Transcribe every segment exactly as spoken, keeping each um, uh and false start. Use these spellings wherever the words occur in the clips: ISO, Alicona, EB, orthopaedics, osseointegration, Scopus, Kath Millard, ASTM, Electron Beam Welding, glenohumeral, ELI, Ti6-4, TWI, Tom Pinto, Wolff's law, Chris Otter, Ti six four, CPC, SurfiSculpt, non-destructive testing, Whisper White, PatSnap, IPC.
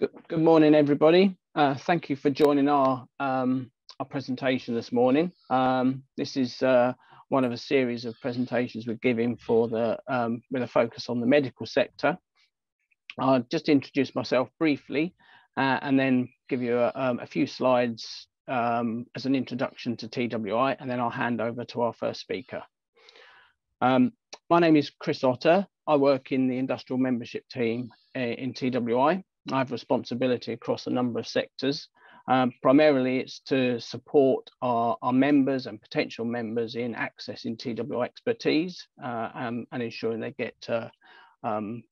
Good, good morning, everybody. Uh, thank you for joining our, um, our presentation this morning. Um, this is uh, one of a series of presentations we're giving for the, um, with a focus on the medical sector. I'll just introduce myself briefly uh, and then give you a, um, a few slides um, as an introduction to T W I, and then I'll hand over to our first speaker. Um, my name is Chris Otter. I work in the industrial membership team in T W I. I have responsibility across a number of sectors. Um, primarily, it's to support our, our members and potential members in accessing T W I expertise uh, and, and ensuring they get uh, um,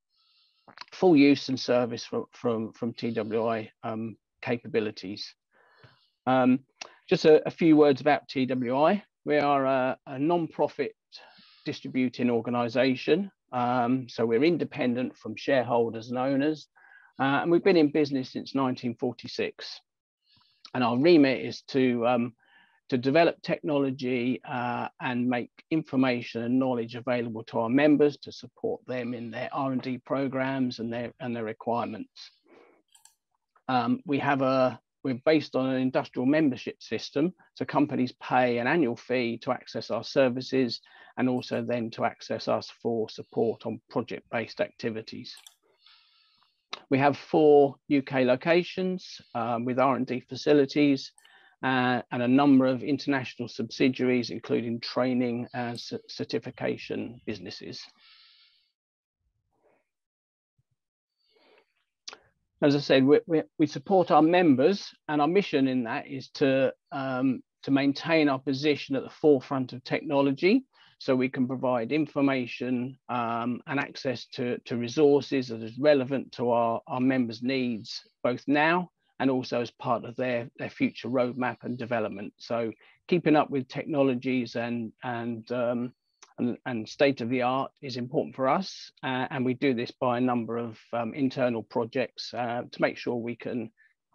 full use and service from, from, from T W I um, capabilities. Um, just a, a few words about T W I. We are a, a non-profit distributing organisation, um, so we're independent from shareholders and owners. Uh, and we've been in business since nineteen forty-six, and our remit is to um, to develop technology uh, and make information and knowledge available to our members to support them in their R and D programs and their and their requirements. Um, we have a we're based on an industrial membership system, so companies pay an annual fee to access our services and also then to access us for support on project-based activities. We have four U K locations um, with R and D facilities uh, and a number of international subsidiaries, including training and certification businesses. As I said, we, we, we support our members, and our mission in that is to, um, to maintain our position at the forefront of technology, so we can provide information um, and access to, to resources that is relevant to our, our members' needs, both now and also as part of their, their future roadmap and development. So keeping up with technologies and, and, um, and, and state of the art is important for us. Uh, and we do this by a number of um, internal projects uh, to make sure we can,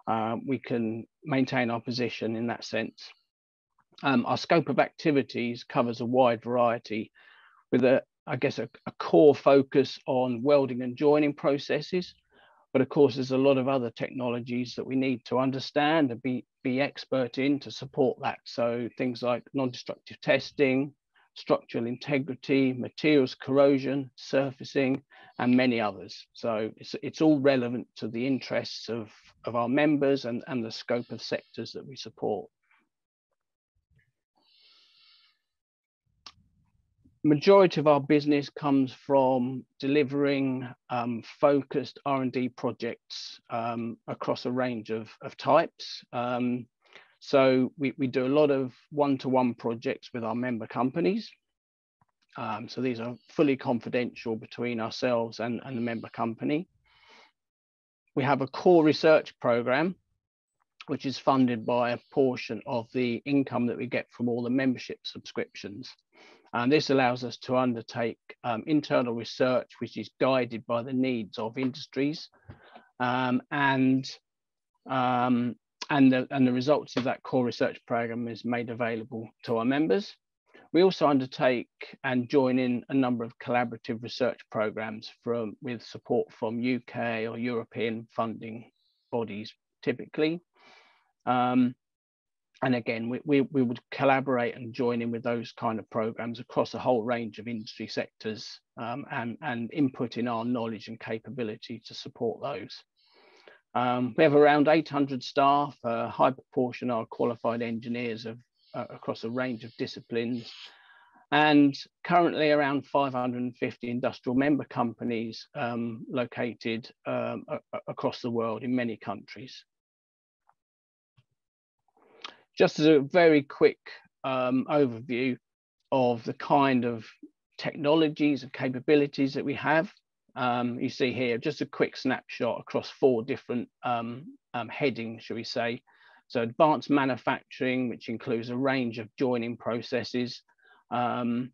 uh, we can maintain our position in that sense. Um, our scope of activities covers a wide variety with, a, I guess, a, a core focus on welding and joining processes. But of course, there's a lot of other technologies that we need to understand and be, be expert in to support that. So things like non-destructive testing, structural integrity, materials corrosion, surfacing, and many others. So it's, it's all relevant to the interests of, of our members and, and the scope of sectors that we support. Majority of our business comes from delivering um, focused R and D projects um, across a range of, of types. Um, so we, we do a lot of one-to-one projects with our member companies. Um, so these are fully confidential between ourselves and, and the member company. We have a core research program, which is funded by a portion of the income that we get from all the membership subscriptions. And this allows us to undertake um, internal research, which is guided by the needs of industries. Um, and, um, and, the, and the results of that core research program is made available to our members. We also undertake and join in a number of collaborative research programs from, with support from U K or European funding bodies, typically. Um, And again, we, we, we would collaborate and join in with those kind of programs across a whole range of industry sectors um, and, and input in our knowledge and capability to support those. Um, we have around eight hundred staff, a high proportion are qualified engineers of, uh, across a range of disciplines. And currently around five hundred and fifty industrial member companies um, located um, across the world in many countries. Just as a very quick um, overview of the kind of technologies and capabilities that we have, um, you see here just a quick snapshot across four different um, um, headings, shall we say. So advanced manufacturing, which includes a range of joining processes, um,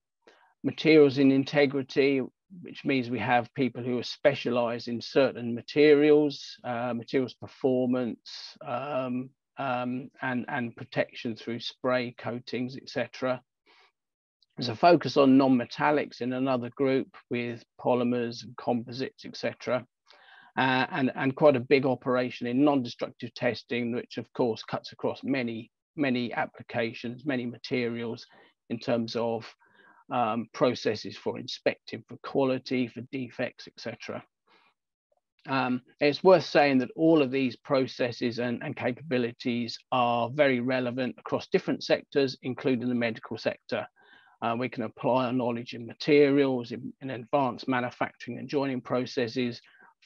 materials in integrity, which means we have people who are specialised in certain materials, uh, materials performance, um, Um, and, and protection through spray coatings, et cetera. There's a focus on non-metallics in another group with polymers and composites, et cetera. uh, and, and quite a big operation in non-destructive testing, which of course cuts across many, many applications, many materials in terms of um, processes for inspecting, for quality, for defects, et cetera. Um, it's worth saying that all of these processes and, and capabilities are very relevant across different sectors, including the medical sector. Uh, we can apply our knowledge in materials, in, in advanced manufacturing and joining processes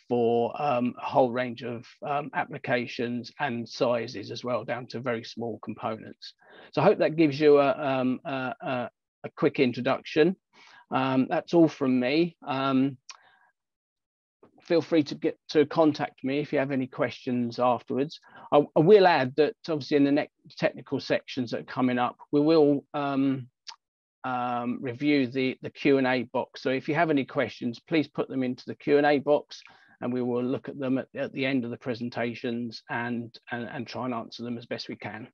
for um, a whole range of um, applications and sizes as well, down to very small components. So I hope that gives you a, um, a, a, a quick introduction. Um, that's all from me. Um, Feel free to get to contact me if you have any questions afterwards. I, I will add that obviously in the next technical sections that are coming up, we will um, um, review the, the Q and A box. So if you have any questions, please put them into the Q and A box and we will look at them at, at the end of the presentations and, and, and try and answer them as best we can.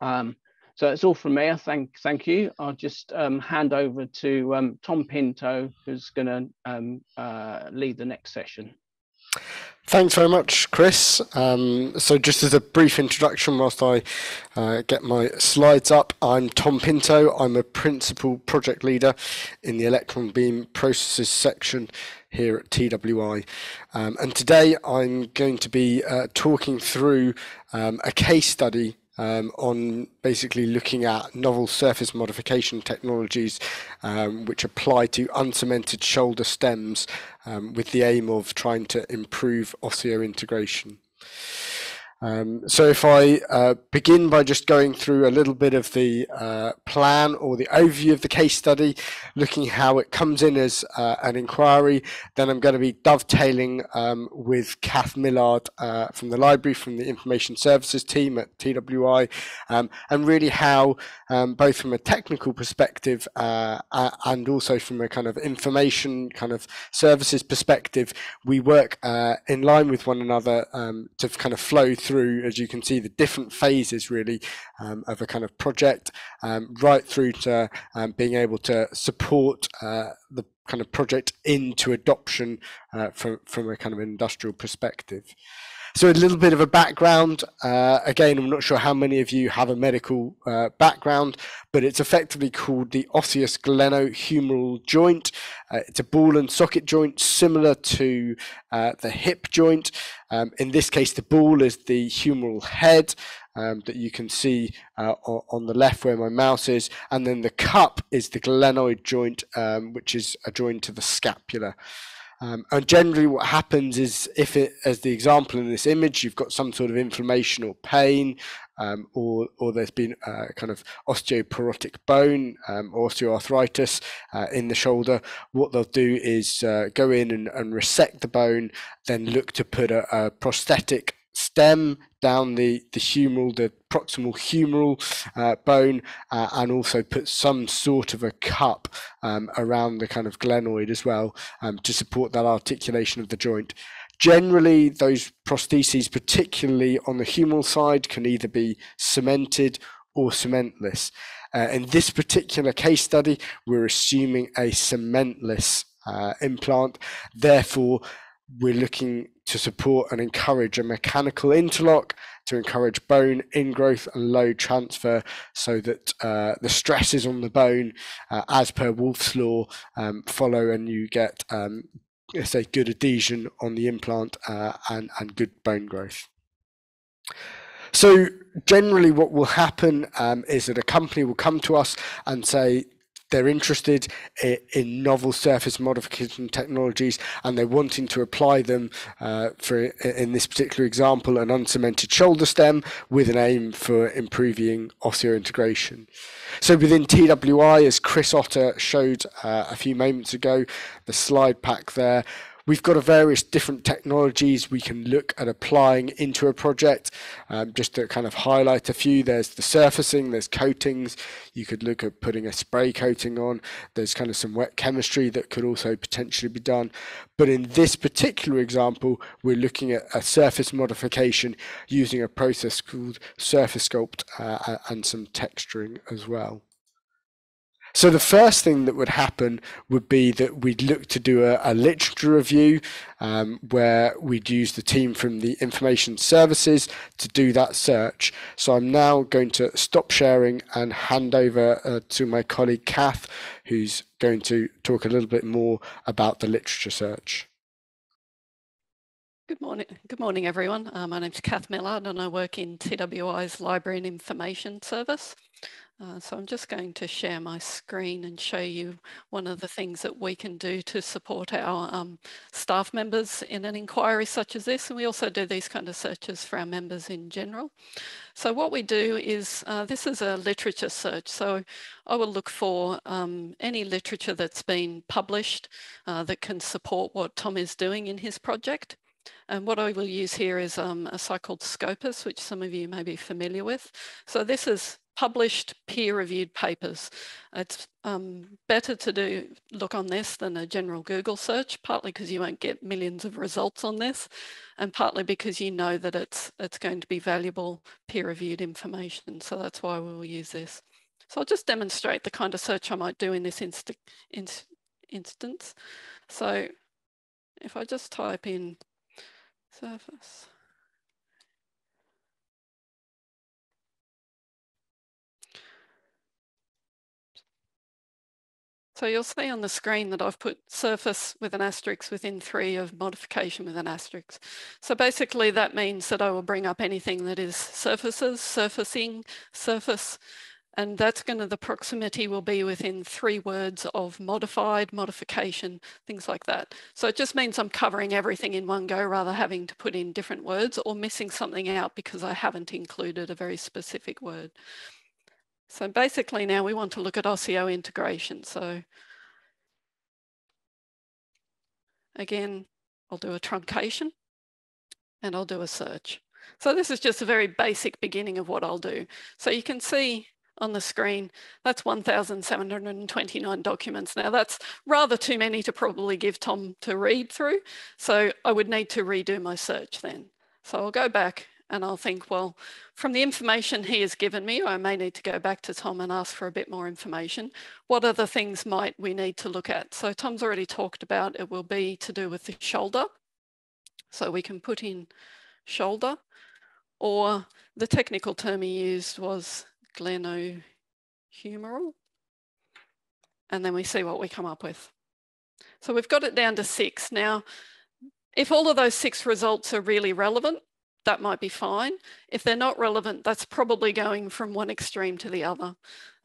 Um, so that's all from me. I thank, thank you. I'll just um, hand over to um, Tom Pinto, who's going to um, uh, lead the next session. Thanks very much, Chris. Um, so just as a brief introduction, whilst I uh, get my slides up, I'm Tom Pinto. I'm a principal project leader in the electron beam processes section here at T W I. Um, and today I'm going to be uh, talking through um, a case study Um, on basically looking at novel surface modification technologies um, which apply to uncemented shoulder stems um, with the aim of trying to improve osseointegration. Um, so if I uh, begin by just going through a little bit of the uh, plan or the overview of the case study, looking how it comes in as uh, an inquiry, then I'm going to be dovetailing um, with Kath Millard uh, from the library, from the information services team at T W I, um, and really how um, both from a technical perspective uh, and also from a kind of information kind of services perspective, we work uh, in line with one another um, to kind of flow through through, as you can see, the different phases really um, of a kind of project, um, right through to um, being able to support uh, the kind of project into adoption uh, from, from a kind of industrial perspective. So a little bit of a background. Uh, again, I'm not sure how many of you have a medical uh, background, but it's effectively called the osseous glenohumeral joint. Uh, it's a ball and socket joint similar to uh, the hip joint. Um, in this case, the ball is the humeral head um, that you can see uh, on the left where my mouse is. And then the cup is the glenoid joint, um, which is adjoined to the scapula. Um, and generally what happens is, if it, as the example in this image, you've got some sort of inflammation or pain, um, or, or there's been a kind of osteoporotic bone um, or osteoarthritis uh, in the shoulder, what they'll do is uh, go in and, and resect the bone, then look to put a, a prosthetic stem down the, the humeral, the proximal humeral uh, bone, uh, and also put some sort of a cup um, around the kind of glenoid as well um, to support that articulation of the joint. Generally, those prostheses, particularly on the humeral side, can either be cemented or cementless. Uh, in this particular case study, we're assuming a cementless uh, implant. Therefore, we're looking to support and encourage a mechanical interlock to encourage bone ingrowth and load transfer so that uh, the stresses on the bone, uh, as per Wolff's law, um, follow and you get, um, say, good adhesion on the implant uh, and, and good bone growth. So generally what will happen um, is that a company will come to us and say, they're interested in novel surface modification technologies and they're wanting to apply them uh, for, in this particular example, an uncemented shoulder stem with an aim for improving osseointegration. So within T W I, as Chris Otter showed uh, a few moments ago, the slide pack there, we've got a various different technologies we can look at applying into a project. Um, just to kind of highlight a few, there's the surfacing, there's coatings. You could look at putting a spray coating on. There's kind of some wet chemistry that could also potentially be done. But in this particular example, we're looking at a surface modification using a process called SurfiSculpt uh, and some texturing as well. So the first thing that would happen would be that we'd look to do a, a literature review um, where we'd use the team from the information services to do that search. So I'm now going to stop sharing and hand over uh, to my colleague Kath, who's going to talk a little bit more about the literature search. Good morning, good morning everyone. Uh, my name's Kath Millard and I work in T W I's Library and Information Service. Uh, so I'm just going to share my screen and show you one of the things that we can do to support our um, staff members in an inquiry such as this. And we also do these kind of searches for our members in general. So what we do is, uh, this is a literature search. So I will look for um, any literature that's been published uh, that can support what Tom is doing in his project. And what I will use here is um, a site called Scopus, which some of you may be familiar with. So this is published peer-reviewed papers. It's um, better to do look on this than a general Google search, partly because you won't get millions of results on this, and partly because you know that it's, it's going to be valuable peer-reviewed information. So that's why we'll use this. So I'll just demonstrate the kind of search I might do in this inst inst instance. So if I just type in surface, so you'll see on the screen that I've put surface with an asterisk within three of modification with an asterisk. So basically that means that I will bring up anything that is surfaces, surfacing, surface, and that's going to, the proximity will be within three words of modified, modification, things like that. So it just means I'm covering everything in one go rather having to put in different words or missing something out because I haven't included a very specific word. So basically now we want to look at osseointegration. So again, I'll do a truncation and I'll do a search. So this is just a very basic beginning of what I'll do. So you can see on the screen, that's one thousand seven hundred twenty-nine documents. Now that's rather too many to probably give Tom to read through. So I would need to redo my search then. So I'll go back and I'll think, well, from the information he has given me, I may need to go back to Tom and ask for a bit more information. What other things might we need to look at? So Tom's already talked about it will be to do with the shoulder. So we can put in shoulder, or the technical term he used was glenohumeral. And then we see what we come up with. So we've got it down to six. Now, if all of those six results are really relevant, that might be fine. If they're not relevant, that's probably going from one extreme to the other.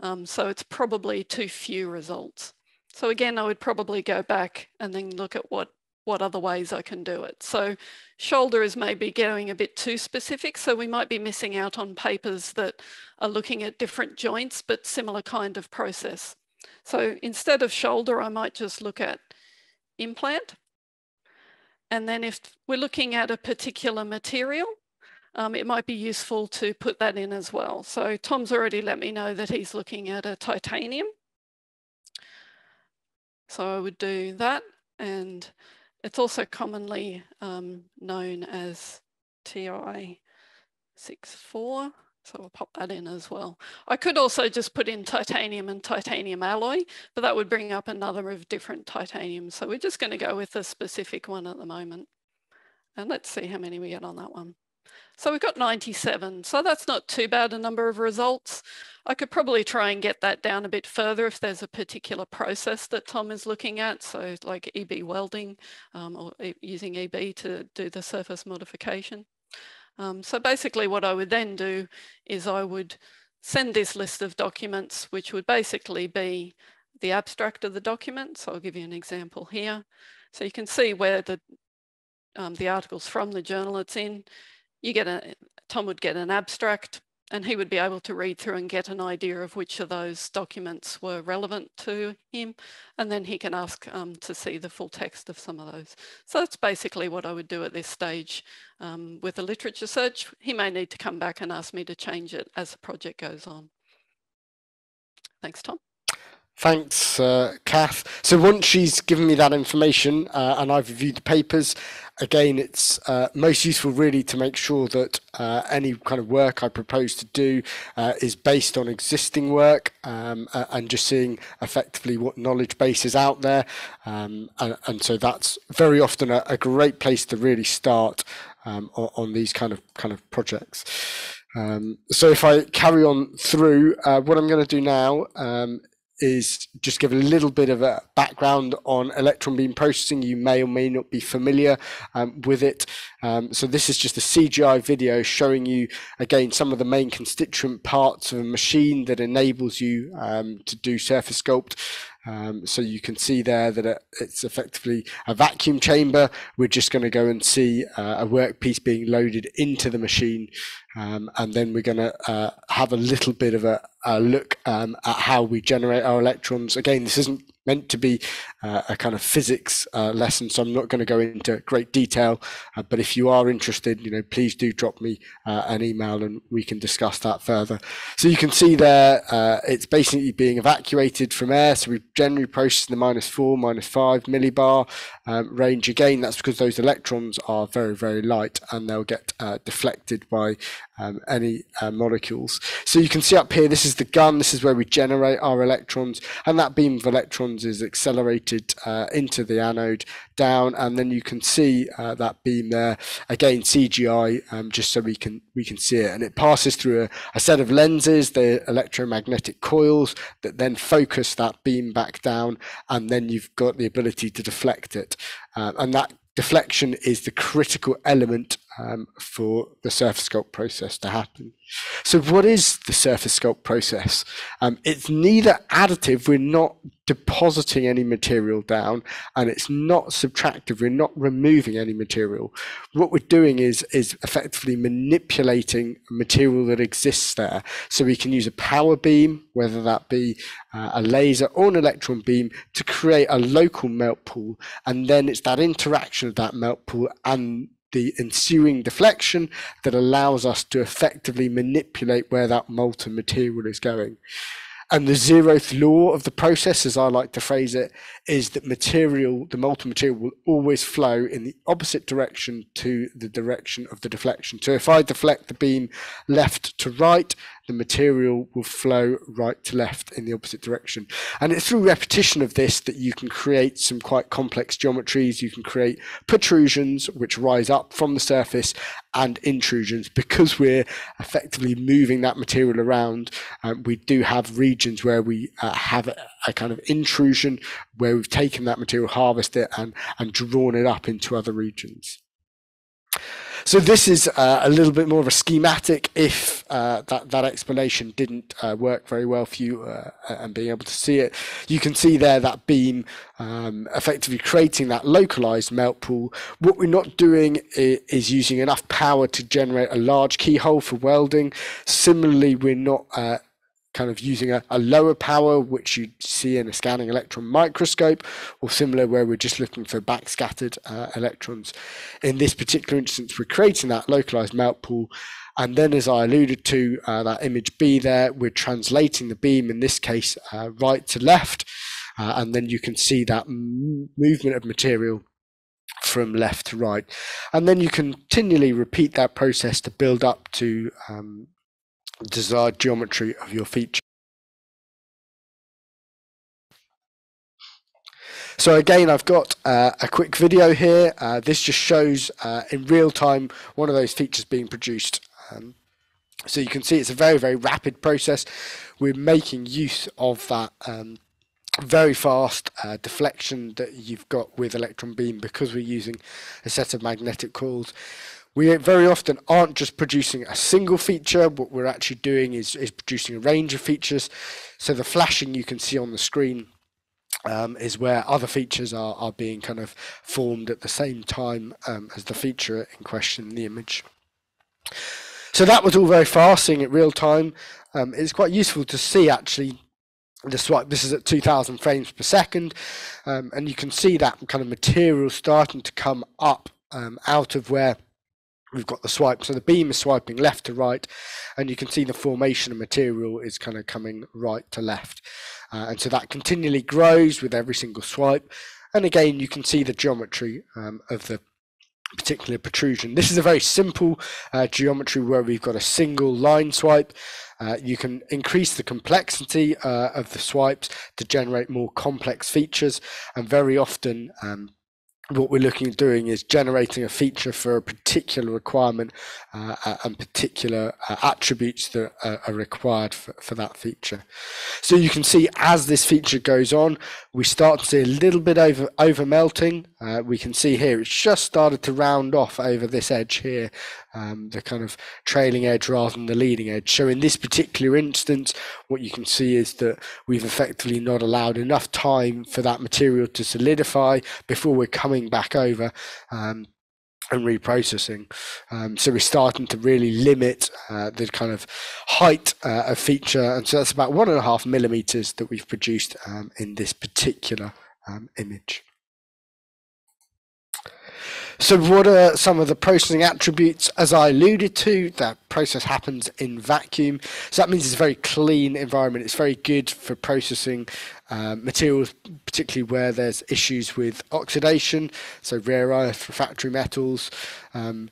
Um, so it's probably too few results. So again, I would probably go back and then look at what, what other ways I can do it. So shoulder is maybe going a bit too specific. So we might be missing out on papers that are looking at different joints, but similar kind of process. So instead of shoulder, I might just look at implant. And then if we're looking at a particular material, um, it might be useful to put that in as well. So Tom's already let me know that he's looking at a titanium. So I would do that. And it's also commonly um, known as T I six four. So we'll pop that in as well. I could also just put in titanium and titanium alloy, but that would bring up another of different titaniums. So we're just going to go with the specific one at the moment. And let's see how many we get on that one. So we've got ninety-seven. So that's not too bad a number of results. I could probably try and get that down a bit further if there's a particular process that Tom is looking at. So like E B welding um, or using E B to do the surface modification. Um, so basically what I would then do is I would send this list of documents, which would basically be the abstract of the document. So I'll give you an example here. So you can see where the, um, the article's from, the journal it's in. You get a, Tom would get an abstract and he would be able to read through and get an idea of which of those documents were relevant to him. And then he can ask um, to see the full text of some of those. So that's basically what I would do at this stage um, with a literature search. He may need to come back and ask me to change it as the project goes on. Thanks, Tom. Thanks, uh, Kath. So once she's given me that information uh, and I've reviewed the papers, again, it's uh, most useful really to make sure that uh, any kind of work I propose to do uh, is based on existing work um, uh, and just seeing effectively what knowledge base is out there. Um, and, and so that's very often a, a great place to really start um, on, on these kind of kind of projects. Um, so if I carry on through, uh, what I'm going to do now um, is just give a little bit of a background on electron beam processing. You may or may not be familiar um, with it. Um, so this is just a C G I video showing you, again, some of the main constituent parts of a machine that enables you um, to do SurfiSculpt. Um, so you can see there that it's effectively a vacuum chamber. We're just going to go and see uh, a workpiece being loaded into the machine, um, and then we're going to uh, have a little bit of a, a look um, at how we generate our electrons. Again, this isn't meant to be uh, a kind of physics uh, lesson, so I'm not going to go into great detail, uh, but if you are interested, you know, please do drop me uh, an email and we can discuss that further. So you can see there uh, it's basically being evacuated from air, so we've generally processed the minus four, minus five millibar uh, range. Again, that's because those electrons are very, very light and they'll get uh, deflected by um, any uh, molecules. So you can see up here, this is the gun, this is where we generate our electrons, and that beam of electrons is accelerated uh, into the anode down, and then you can see uh, that beam there, again C G I, um, just so we can we can see it, and it passes through a, a set of lenses, the electromagnetic coils that then focus that beam back down, and then you've got the ability to deflect it, uh, and that deflection is the critical element um, for the SurfiSculpt process to happen. So what is the SurfiSculpt process? Um, it's neither additive, we're not depositing any material down, and it's not subtractive, we're not removing any material. What we're doing is, is effectively manipulating material that exists there. So we can use a power beam, whether that be uh, a laser or an electron beam, to create a local melt pool, and then it's that interaction of that melt pool and the ensuing deflection that allows us to effectively manipulate where that molten material is going. And the zeroth law of the process, as I like to phrase it, is that material, the molten material, will always flow in the opposite direction to the direction of the deflection. So if I deflect the beam left to right, the material will flow right to left in the opposite direction. And it's through repetition of this that you can create some quite complex geometries. You can create protrusions, which rise up from the surface, and intrusions. Because we're effectively moving that material around, um, we do have regions where we uh, have a, a kind of intrusion, where we've taken that material, harvested it, and, and drawn it up into other regions. So this is uh, a little bit more of a schematic if uh, that, that explanation didn't uh, work very well for you uh, and being able to see it. You can see there that beam um, effectively creating that localized melt pool. What we're not doing is using enough power to generate a large keyhole for welding. Similarly, we're not uh, kind of using a, a lower power, which you'd see in a scanning electron microscope, or similar, where we're just looking for backscattered uh, electrons. In this particular instance, we're creating that localized melt pool, and then, as I alluded to, uh, that image B there, we're translating the beam, in this case, uh, right to left, uh, and then you can see that movement of material from left to right. And then you continually repeat that process to build up to um, desired geometry of your feature. So again, I've got uh, a quick video here. Uh, this just shows uh, in real time one of those features being produced. Um, so you can see it's a very, very rapid process. We're making use of that um, very fast uh, deflection that you've got with electron beam, because we're using a set of magnetic coils. We very often aren't just producing a single feature. What we're actually doing is, is producing a range of features. So the flashing you can see on the screen um, is where other features are, are being kind of formed at the same time um, as the feature in question, the image. So that was all very fast, seeing it real time. Um, it's quite useful to see actually the swipe. This is at two thousand frames per second. Um, and you can see that kind of material starting to come up um, out of where we've got the swipe. So the beam is swiping left to right, and you can see the formation of material is kind of coming right to left. Uh, and so that continually grows with every single swipe. And again, you can see the geometry um, of the particular protrusion. This is a very simple uh, geometry where we've got a single line swipe. Uh, you can increase the complexity uh, of the swipes to generate more complex features, and very often um, what we're looking at doing is generating a feature for a particular requirement uh, and particular uh, attributes that are, are required for, for that feature. So you can see as this feature goes on, we start to see a little bit over, over melting. Uh, we can see here it's just started to round off over this edge here, um, the kind of trailing edge rather than the leading edge. So in this particular instance, what you can see is that we've effectively not allowed enough time for that material to solidify before we're coming back over um, and reprocessing. Um, so we're starting to really limit uh, the kind of height uh, of feature, and so that's about one and a half millimeters that we've produced um, in this particular um, image. So what are some of the processing attributes? As I alluded to, that process happens in vacuum. So that means it's a very clean environment. It's very good for processing uh, materials, particularly where there's issues with oxidation, so rare earth, refractory metals. Um,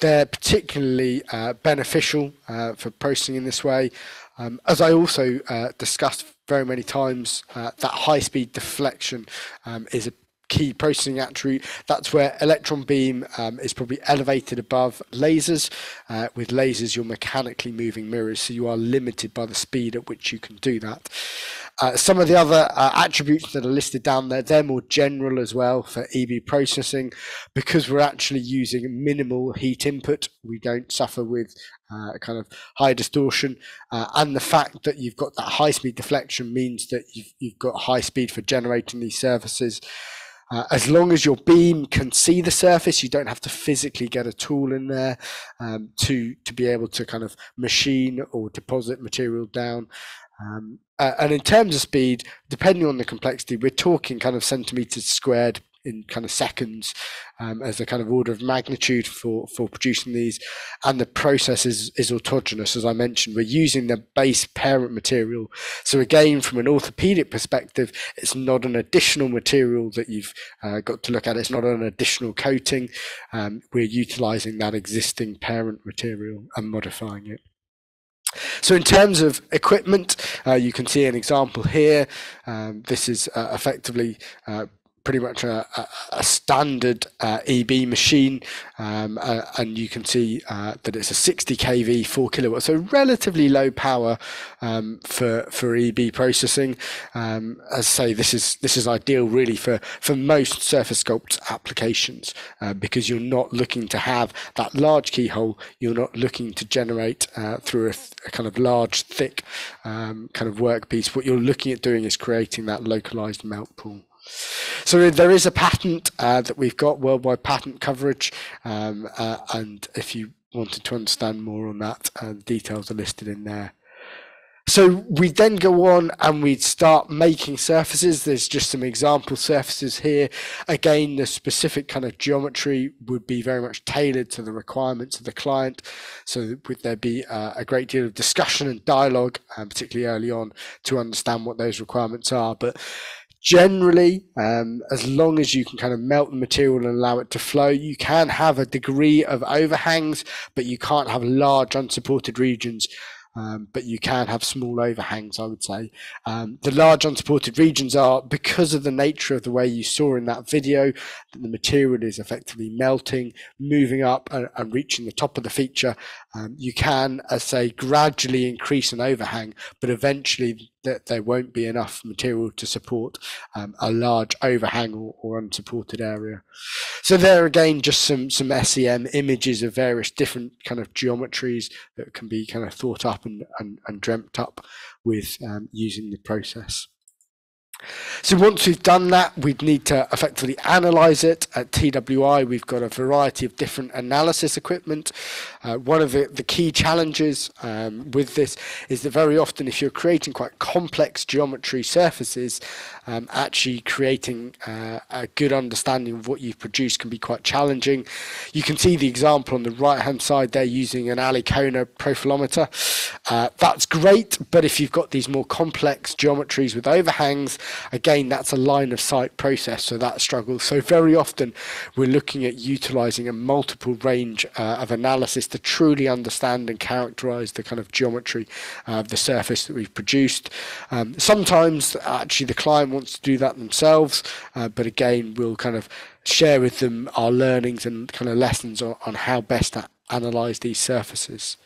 they're particularly uh, beneficial uh, for processing in this way. Um, as I also uh, discussed very many times, uh, that high-speed deflection um, is a key processing attribute. That's where electron beam um, is probably elevated above lasers. Uh, with lasers, you're mechanically moving mirrors, so you are limited by the speed at which you can do that. Uh, some of the other uh, attributes that are listed down there, they're more general as well for E B processing. Because we're actually using minimal heat input, we don't suffer with uh, kind of high distortion. Uh, and the fact that you've got that high speed deflection means that you've, you've got high speed for generating these surfaces. Uh, as long as your beam can see the surface, you don't have to physically get a tool in there um, to, to be able to kind of machine or deposit material down. Um, uh, and in terms of speed, depending on the complexity, we're talking kind of centimeters squared in kind of seconds um, as a kind of order of magnitude for, for producing these. And the process is, is autogenous, as I mentioned. We're using the base parent material. So again, from an orthopedic perspective, it's not an additional material that you've uh, got to look at. It's not an additional coating. Um, we're utilizing that existing parent material and modifying it. So in terms of equipment, uh, you can see an example here. Um, this is uh, effectively uh, pretty much a, a, a standard uh, E B machine, um, uh, and you can see uh, that it's a sixty K V, four kilowatts, so relatively low power um, for for E B processing. Um, as I say, this is this is ideal really for for most SurfiSculpt applications uh, because you're not looking to have that large keyhole. You're not looking to generate uh, through a, a kind of large, thick um, kind of workpiece. What you're looking at doing is creating that localized melt pool. So there is a patent uh, that we've got, worldwide patent coverage, um, uh, and if you wanted to understand more on that, uh, details are listed in there. So we then go on and we start making surfaces. There's just some example surfaces here. Again, the specific kind of geometry would be very much tailored to the requirements of the client. So would there be uh, a great deal of discussion and dialogue, uh, particularly early on, to understand what those requirements are. But generally, um, as long as you can kind of melt the material and allow it to flow, you can have a degree of overhangs, but you can't have large unsupported regions, um, but you can have small overhangs, I would say. Um, the large unsupported regions are, because of the nature of the way you saw in that video, that the material is effectively melting, moving up and, and reaching the top of the feature. Um, you can, as say, gradually increase an overhang, but eventually that there won't be enough material to support um, a large overhang or, or unsupported area. So there again, just some some S E M images of various different kind of geometries that can be kind of thought up and, and, and dreamt up with um, using the process. So once we've done that, we'd need to effectively analyze it. At T W I, we've got a variety of different analysis equipment. Uh, one of the, the key challenges um, with this is that very often if you're creating quite complex geometry surfaces, um, actually creating uh, a good understanding of what you've produced can be quite challenging. You can see the example on the right-hand side there using an Alicona profilometer. Uh, that's great, but if you've got these more complex geometries with overhangs, again, that's a line of sight process, so that struggles. So very often we're looking at utilizing a multiple range uh, of analysis to truly understand and characterize the kind of geometry uh, of the surface that we've produced. Um, sometimes actually the client wants to do that themselves, uh, but again, we'll kind of share with them our learnings and kind of lessons on, on how best to analyze these surfaces.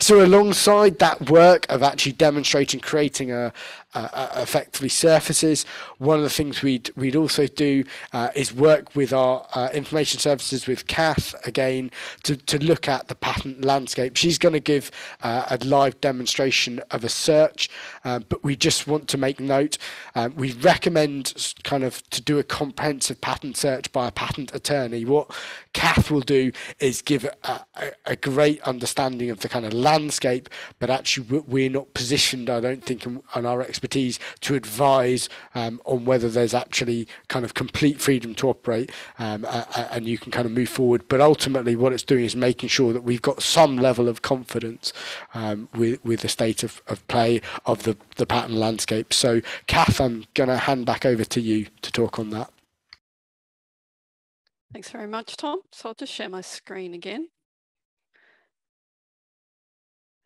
So alongside that work of actually demonstrating creating a, a, a effectively surfaces, one of the things we'd, we'd also do uh, is work with our uh, information services with Kath again to, to look at the patent landscape. She's going to give uh, a live demonstration of a search, uh, but we just want to make note. Um, we recommend kind of to do a comprehensive patent search by a patent attorney. What Kath will do is give a, a, a great understanding of the kind of landscape, but actually we're not positioned, I don't think, on our expertise to advise um, on whether there's actually kind of complete freedom to operate, um, and you can kind of move forward. But ultimately what it's doing is making sure that we've got some level of confidence um, with, with the state of, of play of the, the pattern landscape. So Kath, I'm going to hand back over to you to talk on that. Thanks very much, Tom. So I'll just share my screen again.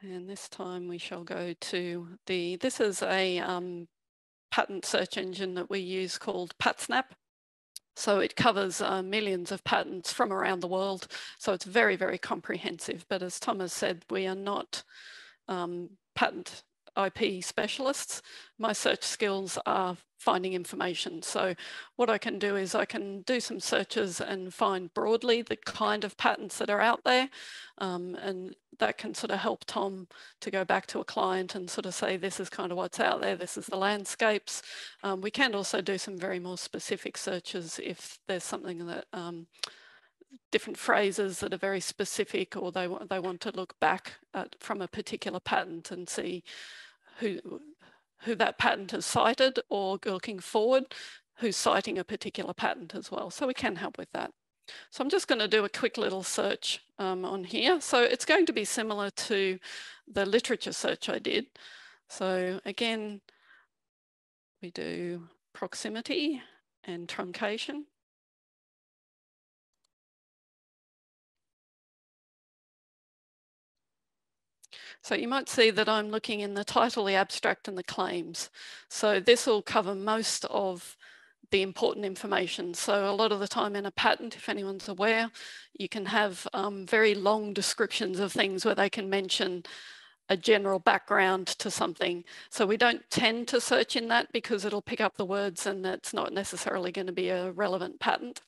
And this time we shall go to the, this is a um, patent search engine that we use called PatSnap. So it covers uh, millions of patents from around the world. So it's very, very comprehensive. But as Tom has said, we are not um, patent I P specialists. My search skills are finding information. So what I can do is I can do some searches and find broadly the kind of patents that are out there. Um, and that can sort of help Tom to go back to a client and sort of say, this is kind of what's out there. This is the landscapes. Um, we can also do some very more specific searches if there's something that um, different phrases that are very specific, or they, they want to look back at, from a particular patent and see who, who that patent has cited, or looking forward, who's citing a particular patent as well. So we can help with that. So I'm just going to do a quick little search um, on here. So it's going to be similar to the literature search I did. So again, we do proximity and truncation. So you might see that I'm looking in the title, the abstract and the claims. So this will cover most of the important information. So a lot of the time in a patent, if anyone's aware, you can have um, very long descriptions of things where they can mention a general background to something. So we don't tend to search in that because it'll pick up the words and that's not necessarily going to be a relevant patent.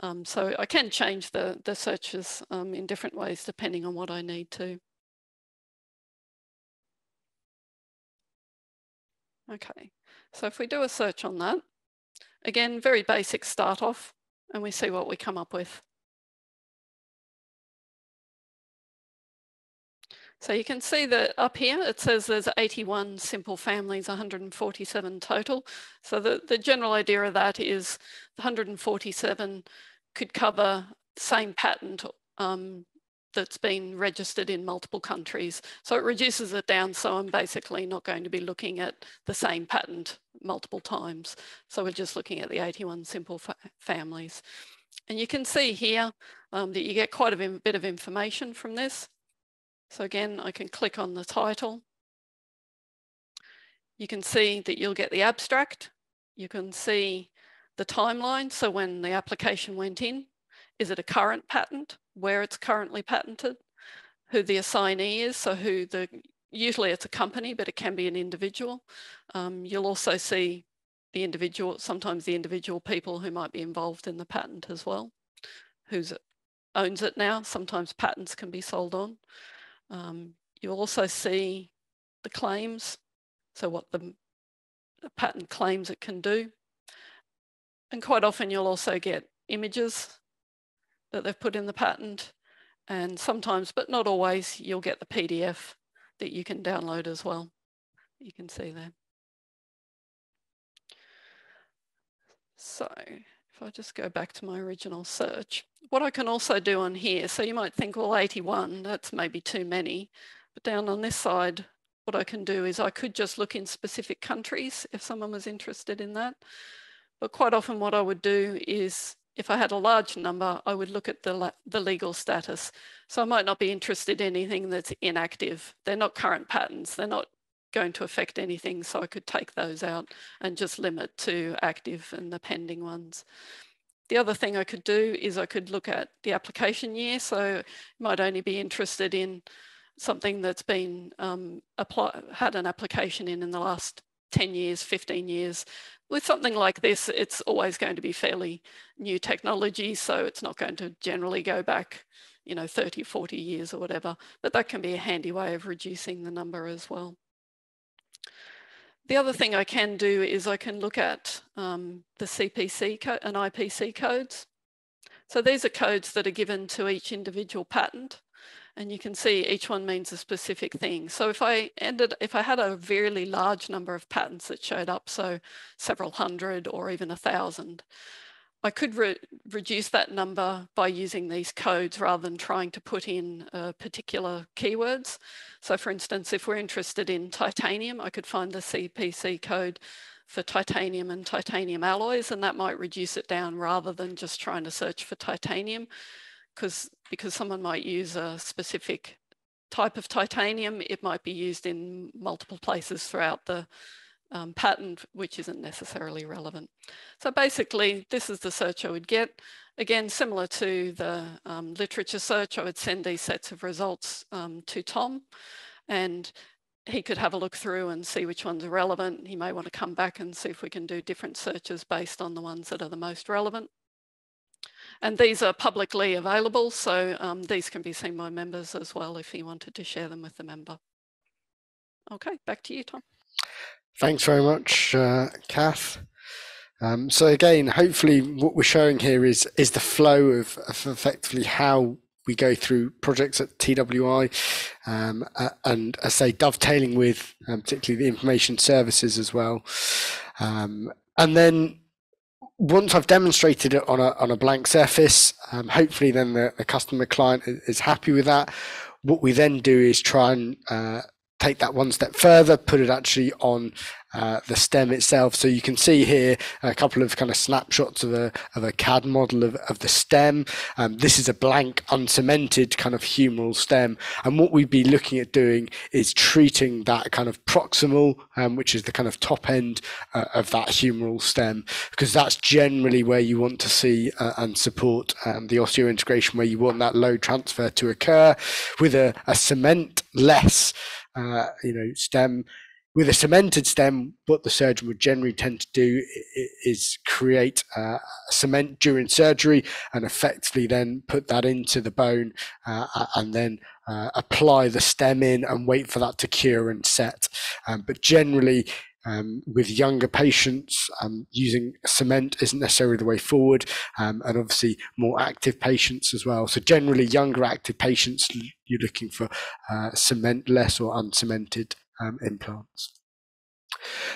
Um, so I can change the, the searches um, in different ways depending on what I need to. Okay, so if we do a search on that, again, very basic start off, and we see what we come up with. So you can see that up here, it says there's eighty-one simple families, one hundred forty-seven total. So the, the general idea of that is one hundred forty-seven could cover same patent um, that's been registered in multiple countries. So it reduces it down, so I'm basically not going to be looking at the same patent multiple times. So we're just looking at the eighty-one simple fa families. And you can see here um, that you get quite a bit of information from this. So again, I can click on the title. You can see that you'll get the abstract. You can see the timeline, so when the application went in. Is it a current patent, where it's currently patented, who the assignee is, so who the, usually it's a company, but it can be an individual. Um, you'll also see the individual, sometimes the individual people who might be involved in the patent as well, who owns it now. Sometimes patents can be sold on. Um, you'll also see the claims, so what the the pattern claims it can do. And quite often you'll also get images that they've put in the patent, and sometimes, but not always, you'll get the P D F that you can download as well. You can see there. So if I just go back to my original search, what I can also do on here, so you might think, well, eighty-one, that's maybe too many, but down on this side, what I can do is I could just look in specific countries if someone was interested in that. But quite often what I would do is, if I had a large number, I would look at the, the legal status. So I might not be interested in anything that's inactive. They're not current patents. They're not going to affect anything. So I could take those out and just limit to active and the pending ones. The other thing I could do is I could look at the application year. So you might only be interested in something that's been um, apply, had an application in in the last ten years, fifteen years. With something like this, it's always going to be fairly new technology, so it's not going to generally go back, you know, thirty, forty years or whatever, but that can be a handy way of reducing the number as well. The other thing I can do is I can look at um, the C P C and I P C codes. So these are codes that are given to each individual patent, and you can see each one means a specific thing. So if I ended, if I had a really large number of patents that showed up, so several hundred or even a thousand, I could re reduce that number by using these codes rather than trying to put in uh, particular keywords. So for instance, if we're interested in titanium, I could find the C P C code for titanium and titanium alloys, and that might reduce it down rather than just trying to search for titanium. Because because someone might use a specific type of titanium, it might be used in multiple places throughout the um, patent, which isn't necessarily relevant. So basically, this is the search I would get. Again, similar to the um, literature search, I would send these sets of results um, to Tom, and he could have a look through and see which ones are relevant. He may want to come back and see if we can do different searches based on the ones that are the most relevant. And these are publicly available, so um, these can be seen by members as well if you wanted to share them with the member. Okay, back to you, Tom. Thanks very much, uh, Kath. Um, so again, hopefully what we're showing here is, is the flow of, of effectively how we go through projects at T W I, um, uh, and I say dovetailing with um, particularly the information services as well. Um, and then once I've demonstrated it on a, on a blank surface, um, hopefully then the, the customer client is happy with that. What we then do is try and uh, take that one step further, put it actually on uh, the stem itself. So you can see here a couple of kind of snapshots of a, of a C A D model of, of the stem. Um, this is a blank, uncemented kind of humeral stem. And what we'd be looking at doing is treating that kind of proximal, um, which is the kind of top end uh, of that humeral stem, because that's generally where you want to see uh, and support um, the osseointegration, where you want that load transfer to occur with a, a cement-less Uh, you know, stem. With a cemented stem, what the surgeon would generally tend to do is create uh, cement during surgery and effectively then put that into the bone uh, and then uh, apply the stem in and wait for that to cure and set. Um, but generally, Um, with younger patients, um, using cement isn't necessarily the way forward, um, and obviously more active patients as well. So generally younger active patients, you're looking for uh, cementless or uncemented um, implants.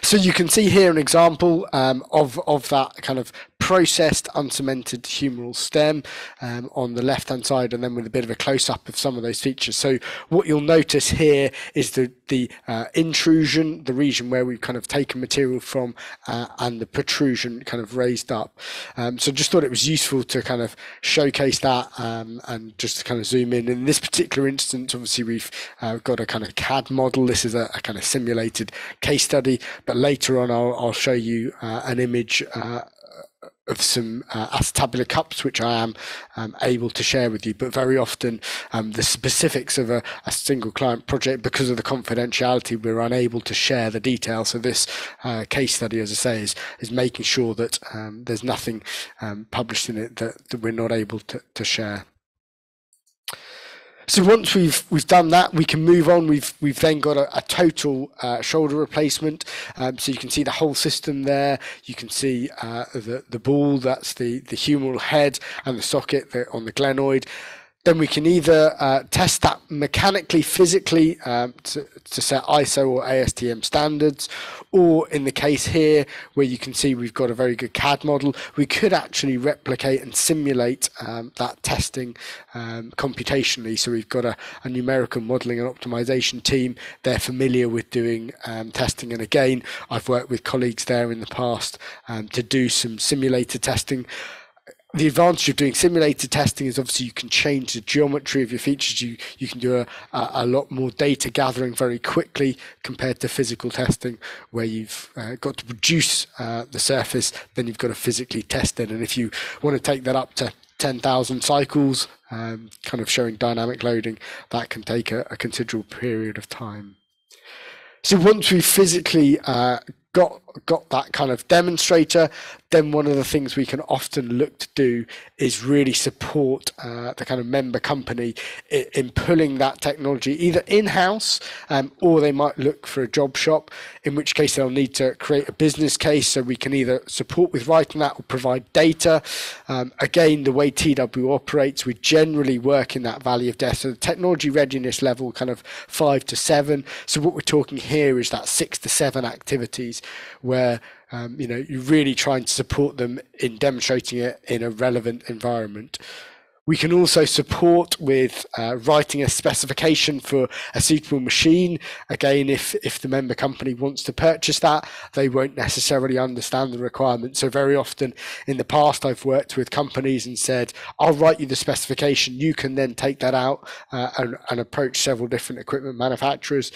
So you can see here an example um, of, of that kind of processed uncemented humeral stem um, on the left hand side, and then with a bit of a close up of some of those features. So what you'll notice here is the, the uh, intrusion, the region where we've kind of taken material from, uh, and the protrusion kind of raised up. Um, so just thought it was useful to kind of showcase that um, and just to kind of zoom in. In this particular instance, obviously we've uh, got a kind of C A D model. This is a, a kind of simulated case study, but later on I'll, I'll show you uh, an image uh, of some uh, acetabular cups, which I am um, able to share with you. But very often um, the specifics of a, a single client project, because of the confidentiality, we're unable to share the details. So this uh, case study, as I say, is, is making sure that um, there's nothing um, published in it that, that we're not able to, to share. So once we've we've done that, we can move on. We've we've then got a, a total uh, shoulder replacement. Um, so you can see the whole system there. You can see uh, the the ball, that's the the humeral head, and the socket the, on the glenoid. Then we can either uh, test that mechanically, physically, um, to, to set I S O or A S T M standards, or in the case here where you can see we've got a very good C A D model, we could actually replicate and simulate um, that testing um, computationally. So we've got a, a numerical modeling and optimization team. They're familiar with doing um, testing. And again, I've worked with colleagues there in the past um, to do some simulator testing. The advantage of doing simulated testing is obviously you can change the geometry of your features. You you can do a, a, a lot more data gathering very quickly compared to physical testing, where you've uh, got to produce uh, the surface, then you've got to physically test it. And if you want to take that up to ten thousand cycles, um, kind of showing dynamic loading, that can take a, a considerable period of time. So once we physically uh, got got that kind of demonstrator, then one of the things we can often look to do is really support uh, the kind of member company in, in pulling that technology either in-house, um, or they might look for a job shop, in which case they'll need to create a business case. So we can either support with writing that or provide data. Um, again, the way T W operates, we generally work in that valley of death. So the technology readiness level kind of five to seven. So what we're talking here is that six to seven activities, where um, you know, you're really trying to support them in demonstrating it in a relevant environment. We can also support with uh, writing a specification for a suitable machine. Again, if, if the member company wants to purchase that, they won't necessarily understand the requirements. So very often in the past, I've worked with companies and said, I'll write you the specification. You can then take that out uh, and, and approach several different equipment manufacturers.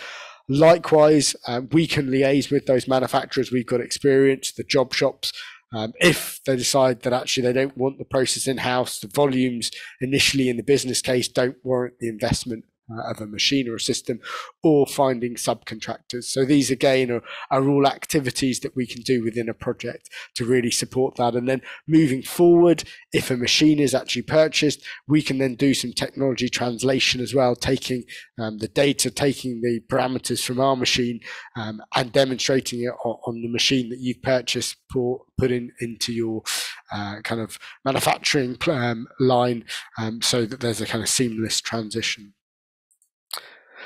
Likewise, um, we can liaise with those manufacturers. We've got experience, the job shops. Um, if they decide that actually they don't want the process in-house, the volumes initially in the business case don't warrant the investment uh, of a machine or a system, or finding subcontractors. So these, again, are, are all activities that we can do within a project to really support that. And then moving forward, if a machine is actually purchased, we can then do some technology translation as well, taking um, the data, taking the parameters from our machine um, and demonstrating it on, on the machine that you've purchased for put in into your uh, kind of manufacturing um, line, um, so that there's a kind of seamless transition.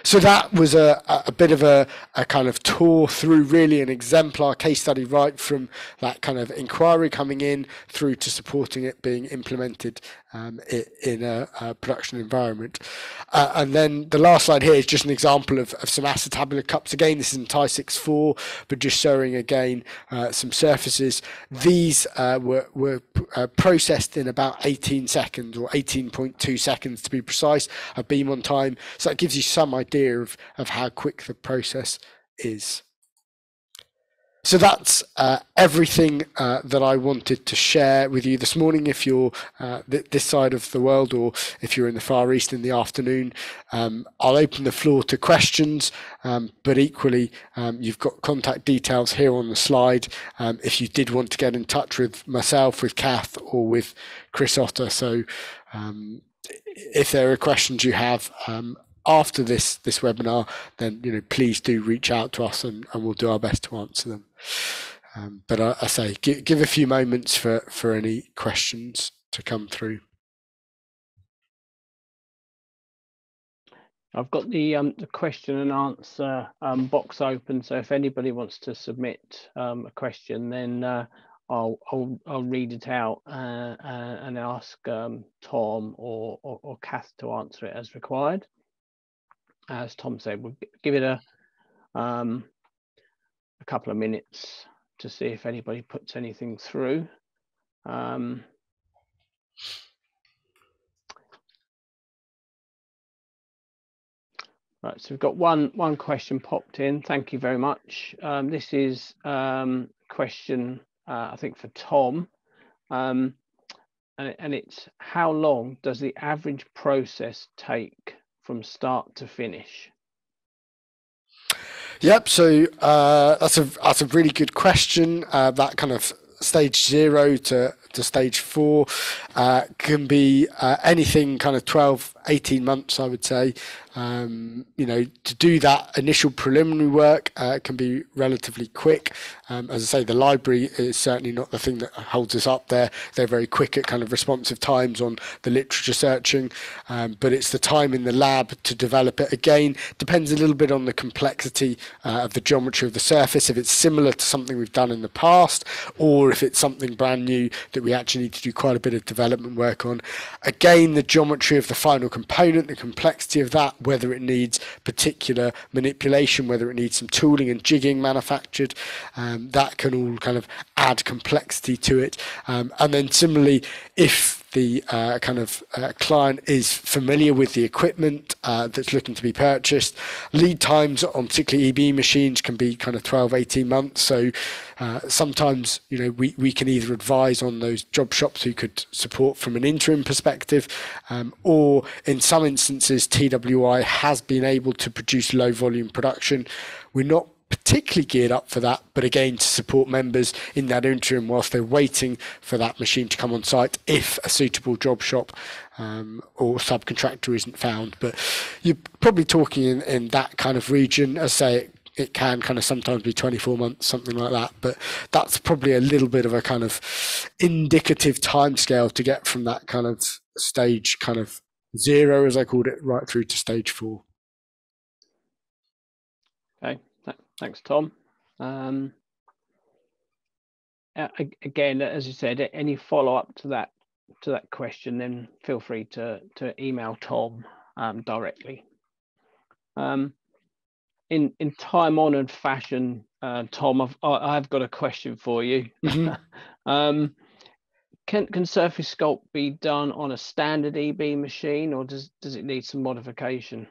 So that was a, a bit of a, a kind of tour through really an exemplar case study, right from that kind of inquiry coming in through to supporting it being implemented um, in a, a production environment. Uh, and then the last slide here is just an example of, of some acetabular cups. Again, this is in Ti six four, but just showing again uh, some surfaces. These uh, were, were uh, processed in about eighteen seconds, or eighteen point two seconds to be precise, a beam on time. So that gives you some idea idea of, of how quick the process is. So that's uh, everything uh, that I wanted to share with you this morning. If you're uh, th this side of the world, or if you're in the Far East in the afternoon, um, I'll open the floor to questions, um, but equally um, you've got contact details here on the slide um, if you did want to get in touch with myself, with Kath, or with Chris Otter. So um, if there are questions you have um, after this this webinar, then you know please do reach out to us, and, and we'll do our best to answer them. Um, but I, I say give, give a few moments for for any questions to come through. I've got the um the question and answer um box open, so if anybody wants to submit um a question, then uh, I'll, I'll I'll read it out uh, uh, and ask um Tom or, or or Kath to answer it as required. As Tom said, we'll give it a um, a couple of minutes to see if anybody puts anything through. Um, right, so we've got one one question popped in. Thank you very much. Um, this is um, a question uh, I think for Tom, um, and, and it's how long does the average process take from start to finish? Yep, so uh, that's a that's a really good question. Uh, that kind of stage zero to to stage four uh, can be uh, anything kind of twelve, eighteen months, I would say. Um, you know, to do that initial preliminary work uh, can be relatively quick. Um, as I say, the library is certainly not the thing that holds us up there. They're very quick at kind of responsive times on the literature searching, um, but it's the time in the lab to develop it. Again, depends a little bit on the complexity uh, of the geometry of the surface, if it's similar to something we've done in the past, or if it's something brand new that we actually need to do quite a bit of development work on. Again, the geometry of the final component, the complexity of that, whether it needs particular manipulation, whether it needs some tooling and jigging manufactured, um, that can all kind of add complexity to it. Um, and then similarly, if the uh, kind of uh, client is familiar with the equipment uh, that's looking to be purchased, lead times on particularly E B machines can be kind of twelve, eighteen months. So uh, sometimes, you know, we, we can either advise on those job shops who could support from an interim perspective, um, or in some instances, T W I has been able to produce low volume production. We're not particularly geared up for that, but again, to support members in that interim whilst they're waiting for that machine to come on site if a suitable job shop um, or subcontractor isn't found. But you're probably talking in, in that kind of region. As I say, it, it can kind of sometimes be twenty-four months, something like that, but that's probably a little bit of a kind of indicative timescale to get from that kind of stage kind of zero, as I called it, right through to stage four. Okay. Thanks, Tom. Um, again, as you said, any follow up to that to that question, then feel free to to email Tom um, directly. Um, in in time honoured fashion, uh, Tom, I've I've got a question for you. Mm-hmm. um, can can SurfiSculpt be done on a standard E B machine, or does does it need some modification?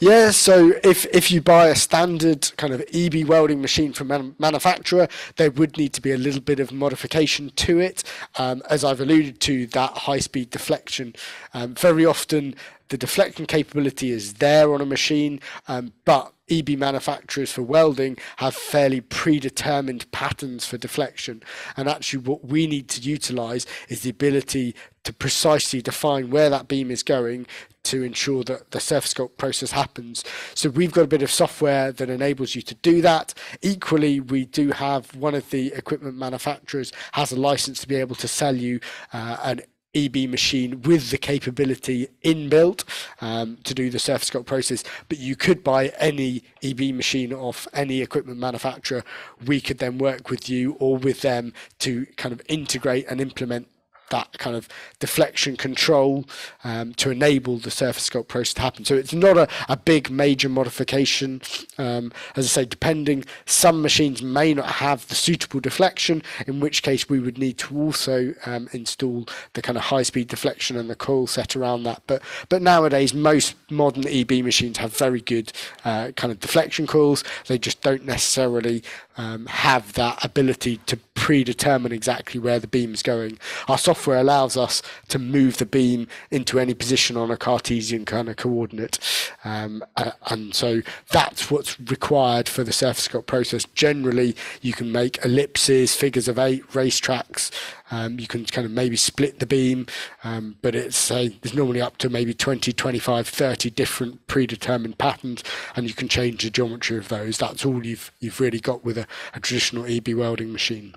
Yeah, so if, if you buy a standard kind of E B welding machine from a manufacturer, there would need to be a little bit of modification to it. Um, as I've alluded to, that high-speed deflection, um, very often the deflection capability is there on a machine, um, but E B manufacturers for welding have fairly predetermined patterns for deflection, and actually what we need to utilize is the ability to precisely define where that beam is going to ensure that the SurfiSculpt process happens. So we've got a bit of software that enables you to do that. Equally, we do have one of the equipment manufacturers has a license to be able to sell you uh, an E B machine with the capability inbuilt um, to do the SurfiSculpt process, but you could buy any E B machine off any equipment manufacturer. We could then work with you or with them to kind of integrate and implement that kind of deflection control um, to enable the SurfiSculpt process to happen. So it's not a, a big major modification. Um, as I say, depending, some machines may not have the suitable deflection, in which case we would need to also um, install the kind of high-speed deflection and the coil set around that. But but nowadays, most modern E B machines have very good uh, kind of deflection coils. They just don't necessarily um, have that ability to predetermine exactly where the beam is going. Our software allows us to move the beam into any position on a Cartesian kind of coordinate, um, and so that's what's required for the SurfiSculpt process. Generally, you can make ellipses, figures of eight, racetracks. Um, you can kind of maybe split the beam, um, but it's uh, there's normally up to maybe twenty, twenty-five, thirty different predetermined patterns, and you can change the geometry of those. That's all you've you've really got with a, a traditional E B welding machine.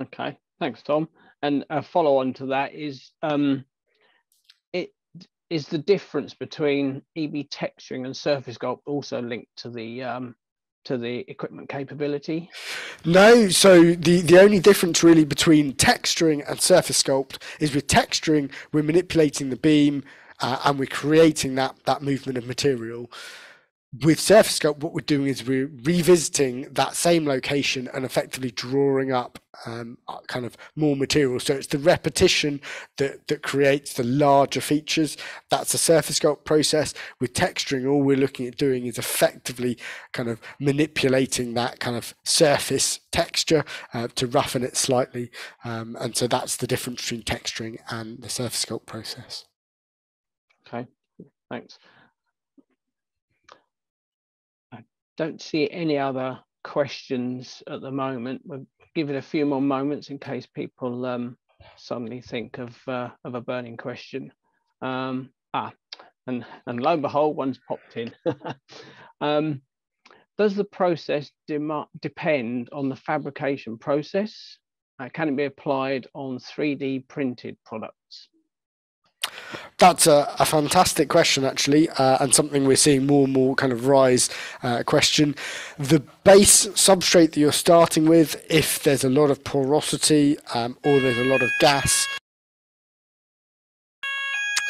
Okay, thanks, Tom. And a follow-on to that is, um, it is the difference between E B texturing and SurfiSculpt also linked to the um, to the equipment capability? No, so the, the only difference really between texturing and SurfiSculpt is with texturing, we're manipulating the beam uh, and we're creating that, that movement of material. With SurfiSculpt, what we're doing is we're revisiting that same location and effectively drawing up um, kind of more material. So it's the repetition that, that creates the larger features. That's the SurfiSculpt process. With texturing, all we're looking at doing is effectively kind of manipulating that kind of surface texture uh, to roughen it slightly. Um, and so that's the difference between texturing and the SurfiSculpt process. Okay, thanks. Don't see any other questions at the moment. We're give it a few more moments in case people um, suddenly think of uh, of a burning question. Um, ah, and and lo and behold, one's popped in. um, does the process depend on the fabrication process? Uh, can it be applied on three D printed products? That's a, a fantastic question, actually, uh, and something we're seeing more and more kind of rise uh, question. The base substrate that you're starting with, if there's a lot of porosity um, or there's a lot of gas.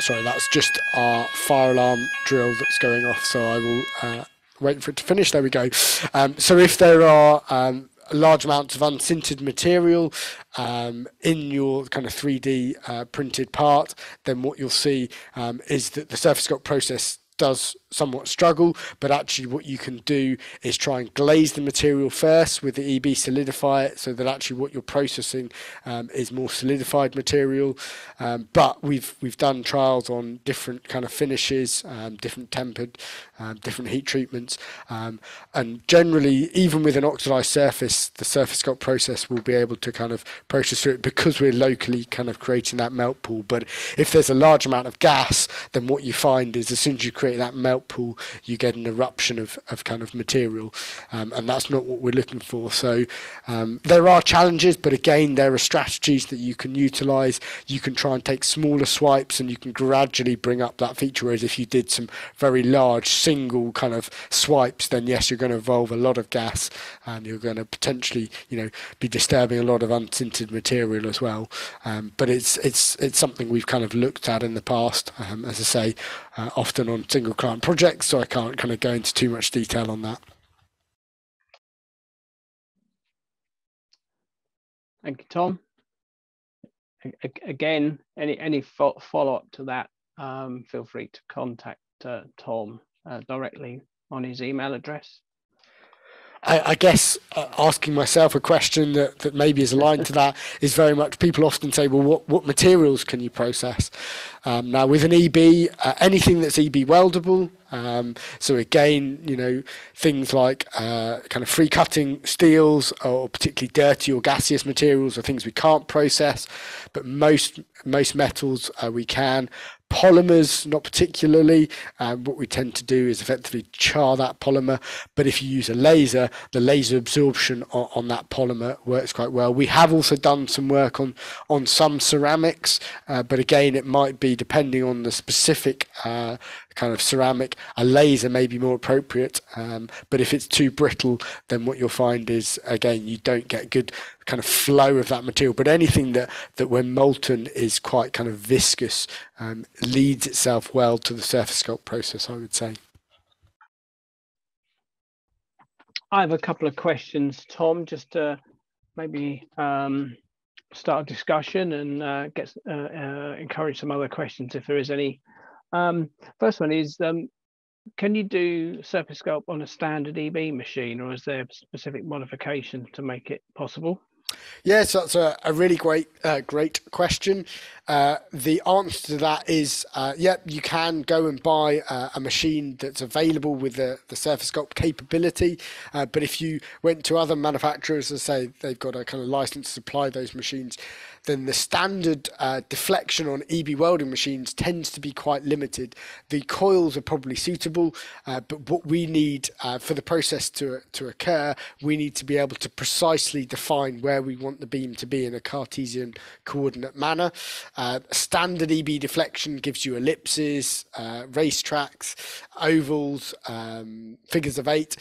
Sorry, that's just our fire alarm drill that's going off, so I will uh, wait for it to finish. There we go. Um, so if there are um, large amounts of unsintered material um, in your kind of three D uh, printed part, then what you'll see um, is that the SurfiSculpt process does somewhat struggle, but actually what you can do is try and glaze the material first with the E B solidifier, so that actually what you're processing um, is more solidified material. Um, but we've we've done trials on different kind of finishes, um, different tempered, um, different heat treatments, um, and generally, even with an oxidized surface, the SurfiSculpt process will be able to kind of process through it because we're locally kind of creating that melt pool. But if there's a large amount of gas, then what you find is as soon as you create that melt pool, you get an eruption of, of kind of material, um, and that's not what we're looking for. So um, there are challenges, but again, there are strategies that you can utilize. You can try and take smaller swipes and you can gradually bring up that feature, whereas if you did some very large single kind of swipes, then yes, you're going to involve a lot of gas and you're going to potentially, you know, be disturbing a lot of untinted material as well. Um, but it's it's it's something we've kind of looked at in the past, um, as I say, uh, often on single client projects, so I can't kind of go into too much detail on that. Thank you, Tom. Again, any any follow-up to that, um, feel free to contact uh, Tom uh, directly on his email address. I, I guess uh, asking myself a question that, that maybe is aligned to that is very much, people often say, well, what, what materials can you process? Um, now, with an E B, uh, anything that's E B weldable. Um, so again, you know, things like uh, kind of free cutting steels, or particularly dirty or gaseous materials, are things we can't process, but most most metals uh, we can. Polymers, not particularly. Uh, what we tend to do is effectively char that polymer, but if you use a laser, the laser absorption on, on that polymer works quite well. We have also done some work on on some ceramics, uh, but again, it might be, depending on the specific uh, kind of ceramic, a laser may be more appropriate, um, but if it's too brittle, then what you'll find is, again, you don't get good kind of flow of that material. But anything that that when molten is quite kind of viscous um, leads itself well to the SurfiSculpt process, I would say. I have a couple of questions, Tom, just to maybe um, start a discussion and uh, get uh, uh, encourage some other questions if there is any. Um, first one is, um, can you do SurfiSculpt on a standard E B machine, or is there specific modification to make it possible? Yes, that's a, a really great, uh, great question. Uh, the answer to that is, uh, yep, you can go and buy uh, a machine that's available with the, the SurfiSculpt capability. Uh, but if you went to other manufacturers and say they've got a kind of license to supply those machines, then the standard uh, deflection on E B welding machines tends to be quite limited. The coils are probably suitable, uh, but what we need uh, for the process to, to occur, we need to be able to precisely define where we want the beam to be in a Cartesian coordinate manner. Uh, standard E B deflection gives you ellipses, uh, race tracks, ovals, um, figures of eight,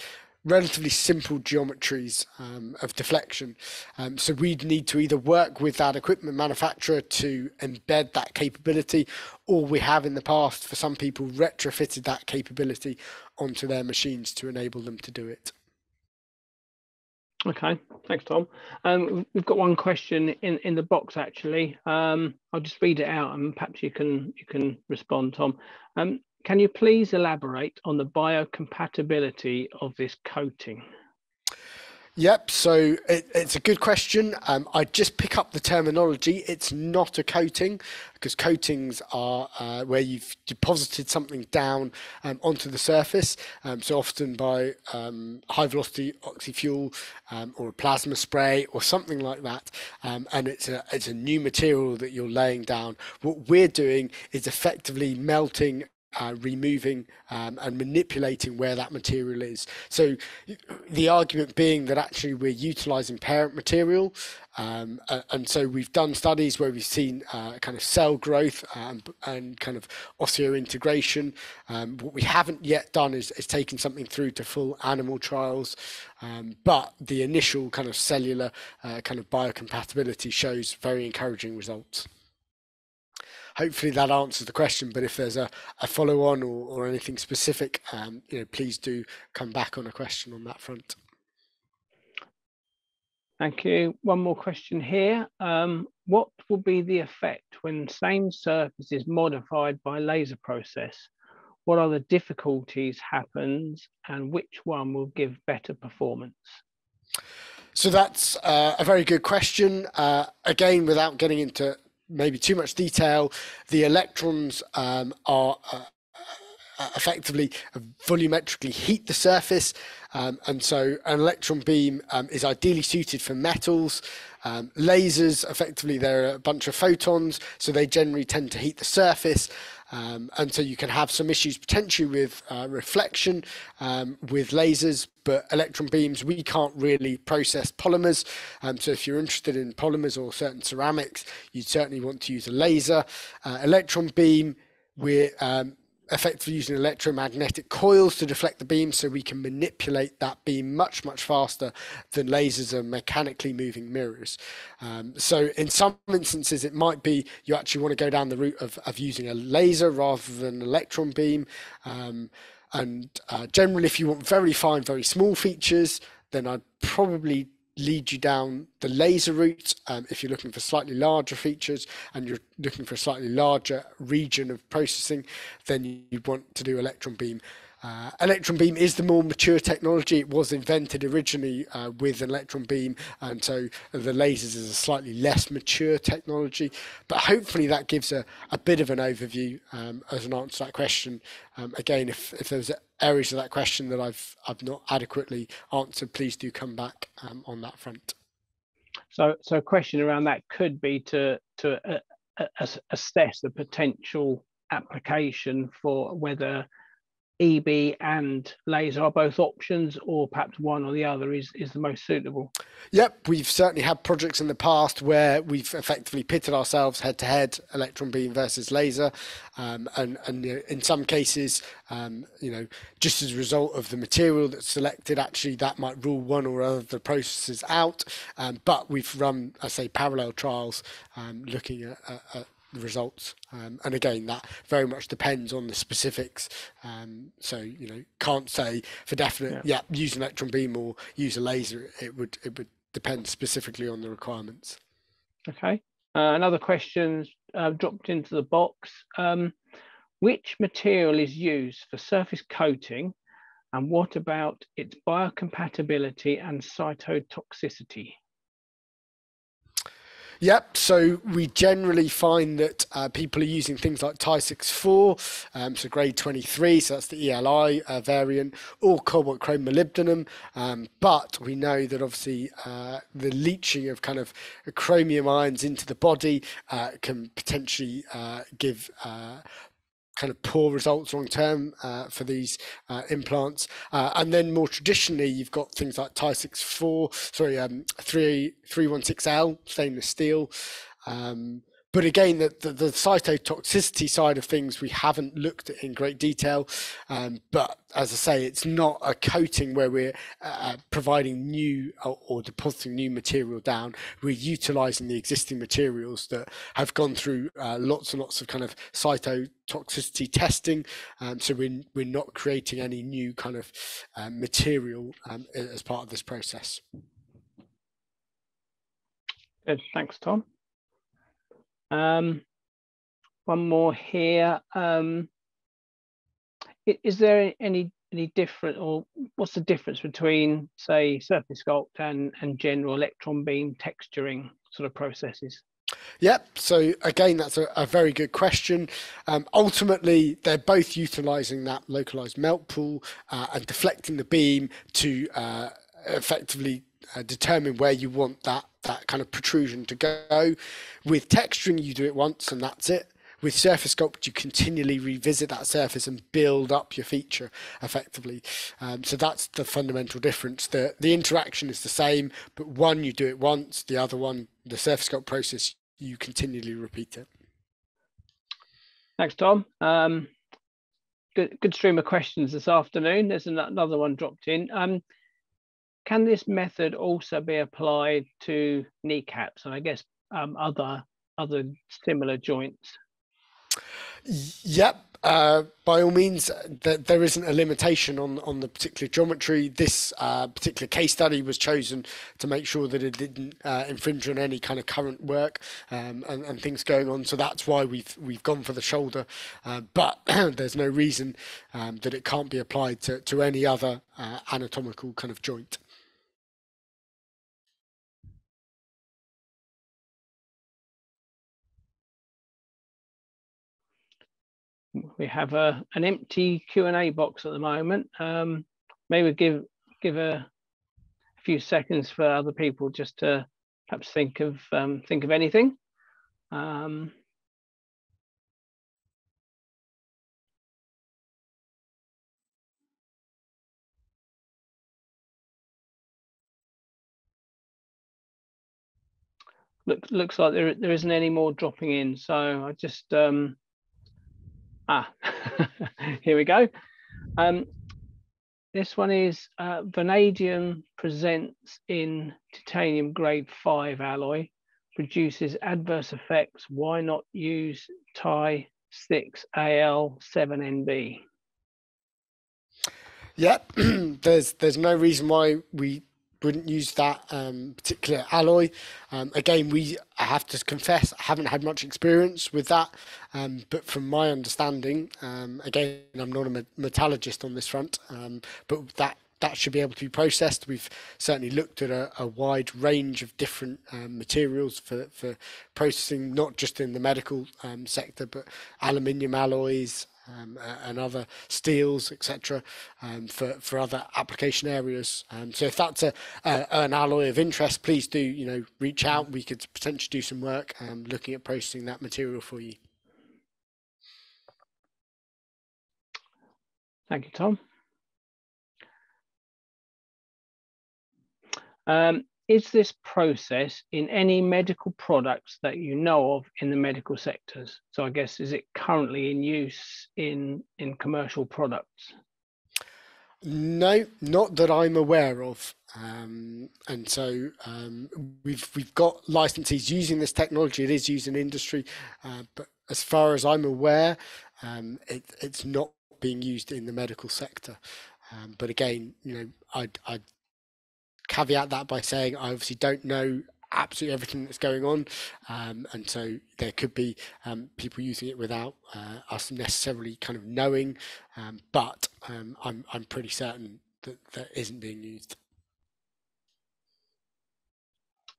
relatively simple geometries um, of deflection. Um, so we'd need to either work with that equipment manufacturer to embed that capability, or we have in the past, for some people, retrofitted that capability onto their machines to enable them to do it. Okay, thanks, Tom. Um, we've got one question in, in the box, actually. Um, I'll just read it out and perhaps you can, you can respond, Tom. Um, Can you please elaborate on the biocompatibility of this coating? Yep, so it, it's a good question. Um, I just pick up the terminology. It's not a coating, because coatings are uh, where you've deposited something down um, onto the surface. Um, so often by um, high velocity oxyfuel um, or a plasma spray or something like that. Um, and it's a, it's a new material that you're laying down. What we're doing is effectively melting, Uh, removing um, and manipulating where that material is. So the argument being that actually we're utilizing parent material, um, uh, and so we've done studies where we've seen uh, kind of cell growth and, and kind of osseointegration. Um, what we haven't yet done is, is taken something through to full animal trials, um, but the initial kind of cellular uh, kind of biocompatibility shows very encouraging results. Hopefully that answers the question, but if there's a, a follow-on or, or anything specific, um, you know, please do come back on a question on that front. Thank you. One more question here. Um, what will be the effect when same surface is modified by laser process? What are the difficulties happens and which one will give better performance? So that's uh, a very good question. Uh, again, without getting into maybe too much detail, the electrons um, are uh, effectively volumetrically heat the surface, um, and so an electron beam um, is ideally suited for metals. Um, lasers, effectively they're a bunch of photons, so they generally tend to heat the surface. Um, and so you can have some issues potentially with uh, reflection um, with lasers, but electron beams, we can't really process polymers. Um, so if you're interested in polymers or certain ceramics, you'd certainly want to use a laser. Uh, electron beam, we're um, effectively using electromagnetic coils to deflect the beam, so we can manipulate that beam much, much faster than lasers and mechanically moving mirrors. Um, so in some instances, it might be you actually want to go down the route of, of using a laser rather than an electron beam. Um, and uh, generally, if you want very fine, very small features, then I'd probably lead you down the laser route. Um, if you're looking for slightly larger features and you're looking for a slightly larger region of processing, then you want to do electron beam. Uh, electron beam is the more mature technology. It was invented originally uh, with an electron beam, and so the lasers is a slightly less mature technology, but hopefully that gives a, a bit of an overview um, as an answer to that question. Um, again, if, if there's areas of that question that I've, I've not adequately answered, please do come back um, on that front. So, so a question around that could be to, to uh, uh, assess the potential application for whether E B and laser are both options, or perhaps one or the other is, is the most suitable. Yep, we've certainly had projects in the past where we've effectively pitted ourselves head to head, electron beam versus laser, um, and, and in some cases, um, you know, just as a result of the material that's selected, actually that might rule one or other of the processes out, um, but we've run, I say, parallel trials um, looking at, at, at the results, um, and again that very much depends on the specifics, um, so you know, can't say for definite yeah. yeah use an electron beam or use a laser. It would it would depend specifically on the requirements. Okay, uh, another question uh, dropped into the box. Um, which material is used for surface coating, and what about its biocompatibility and cytotoxicity? Yep, so we generally find that uh, people are using things like Ti six four, um, so grade twenty-three, so that's the E L I uh, variant, or cobalt chrome molybdenum, um, but we know that obviously uh, the leaching of kind of chromium ions into the body uh, can potentially uh, give uh, kind of poor results long term uh, for these uh, implants, uh, and then more traditionally you've got things like Ti six four, sorry, um, three sixteen L stainless steel. Um, but again, the, the, the cytotoxicity side of things we haven't looked at in great detail. Um, but as I say, it's not a coating where we're uh, providing new or, or depositing new material down. We're utilizing the existing materials that have gone through uh, lots and lots of kind of cytotoxicity testing. Um, so we're, we're not creating any new kind of uh, material um, as part of this process. Good. Thanks, Tom. Um, one more here. Um, is there any any different, or what's the difference between, say, SurfiSculpt and, and general electron beam texturing sort of processes? Yep. So again, that's a, a very good question. Um, ultimately, they're both utilizing that localized melt pool uh, and deflecting the beam to uh, effectively uh, determine where you want that, that kind of protrusion to go. With texturing, you do it once and that's it. With SurfiSculpt, you continually revisit that surface and build up your feature effectively. Um, so that's the fundamental difference. The, the interaction is the same, but one, you do it once, the other one, the SurfiSculpt process, you continually repeat it. Thanks, Tom. Um, good, good stream of questions this afternoon. There's another one dropped in. Um, can this method also be applied to kneecaps and I guess um, other, other similar joints? Yep. Uh, by all means, th there isn't a limitation on, on the particular geometry. This uh, particular case study was chosen to make sure that it didn't uh, infringe on any kind of current work um, and, and things going on. So that's why we've we've gone for the shoulder. Uh, but there's no reason um, that it can't be applied to, to any other uh, anatomical kind of joint. We have a an empty Q and A box at the moment. Um, maybe give give a, a few seconds for other people just to perhaps think of um, think of anything. Um, look, looks like there there isn't any more dropping in, so I just. Um, Ah, here we go. Um, this one is uh, vanadium presents in titanium grade five alloy, produces adverse effects. Why not use T I six A L seven N B? Yep, there's there's no reason why we wouldn't use that um, particular alloy. Um, again, we I have to confess, I haven't had much experience with that, um, but from my understanding, um, again, I'm not a metallurgist on this front, um, but that, that should be able to be processed. We've certainly looked at a, a wide range of different um, materials for, for processing, not just in the medical um, sector, but aluminium alloys, Um, and other steels, et cetera, um, for for other application areas. Um, so if that's a, a an alloy of interest, please do you know reach out. We could potentially do some work um, looking at processing that material for you. Thank you, Tom. Um, is this process in any medical products that you know of in the medical sectors? So I guess, is it currently in use in, in commercial products? No, not that I'm aware of. Um, and so um, we've, we've got licensees using this technology. It is used in industry, uh, but as far as I'm aware, um, it, it's not being used in the medical sector. Um, but again, you know, I'd, I'd caveat that by saying I obviously don't know absolutely everything that's going on, um, and so there could be um, people using it without uh, us necessarily kind of knowing, um, but um, I'm, I'm pretty certain that that isn't being used.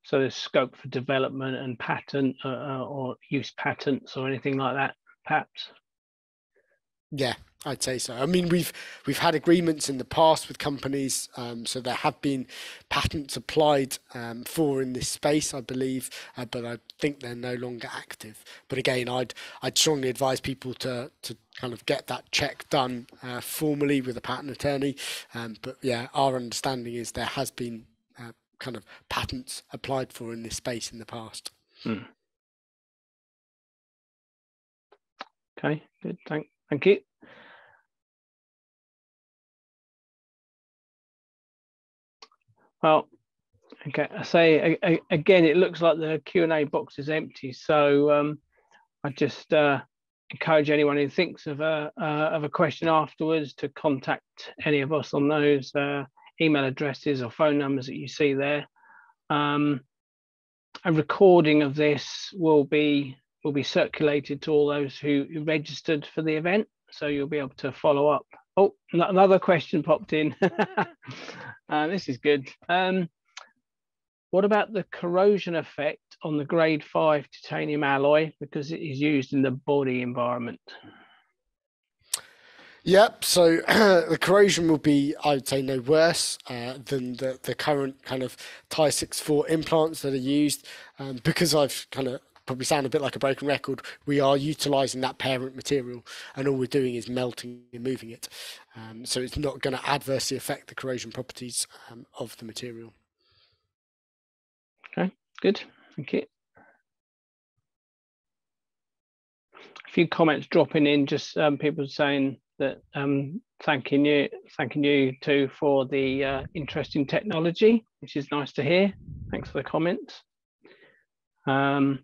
So there's scope for development and patent uh, or use patents or anything like that, perhaps? Yeah, I'd say so. I mean, we've we've had agreements in the past with companies, um, so there have been patents applied um, for in this space, I believe, uh, but I think they're no longer active. But again, I'd I'd strongly advise people to to kind of get that check done uh, formally with a patent attorney. Um, but yeah, our understanding is there has been uh, kind of patents applied for in this space in the past. Hmm. Okay, good. Thank thank you. Well, okay, I say I, I, again, it looks like the Q and A box is empty. So um, I just uh, encourage anyone who thinks of a, uh, of a question afterwards to contact any of us on those uh, email addresses or phone numbers that you see there. Um, a recording of this will be, will be circulated to all those who registered for the event. So you'll be able to follow up Oh, another question popped in. uh, this is good. Um, what about the corrosion effect on the grade five titanium alloy because it is used in the body environment? Yep, so uh, the corrosion will be, I would say, no worse uh, than the, the current kind of Ti six four implants that are used. Um, because I've kind of probably sound a bit like a broken record, we are utilising that parent material and all we're doing is melting and moving it. Um, so it's not going to adversely affect the corrosion properties um, of the material. Okay, good, thank you. A few comments dropping in, just um, people saying that um, thanking you, thanking you too for the uh, interesting technology, which is nice to hear. Thanks for the comments. Um,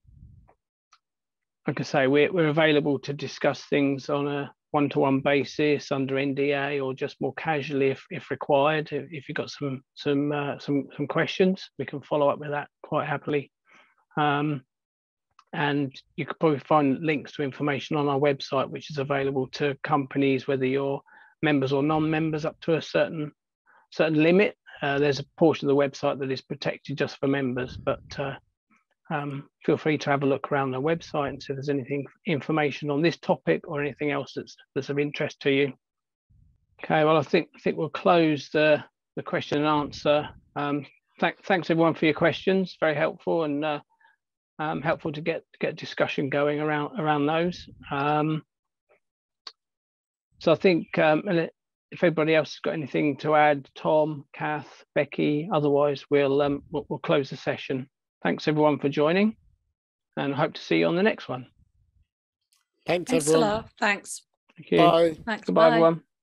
like I say, we're, we're available to discuss things on a one-to-one basis under N D A or just more casually if, if required. If, if you've got some some, uh, some some questions, we can follow up with that quite happily. Um, and you could probably find links to information on our website, which is available to companies, whether you're members or non-members, up to a certain certain limit. Uh, there's a portion of the website that is protected just for members, but uh, um, feel free to have a look around the website and see if there's anything information on this topic or anything else that's that's of interest to you. Okay, well, I think I think we'll close the the question and answer. Um, th thanks everyone for your questions, very helpful and. Uh, Um, helpful to get get discussion going around around those. Um, so I think um, and if everybody else has got anything to add, Tom, Kath, Becky, otherwise we'll, um, we'll we'll close the session. Thanks everyone for joining, and hope to see you on the next one. Thanks, Thanks everyone. A lot. Thanks. Thank you. Bye. Thanks, Goodbye, bye. everyone.